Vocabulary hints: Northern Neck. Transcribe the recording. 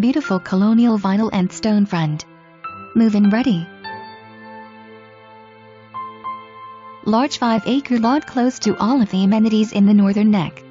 Beautiful colonial vinyl and stone front. Move-in ready. Large 5-acre lot close to all of the amenities in the Northern Neck.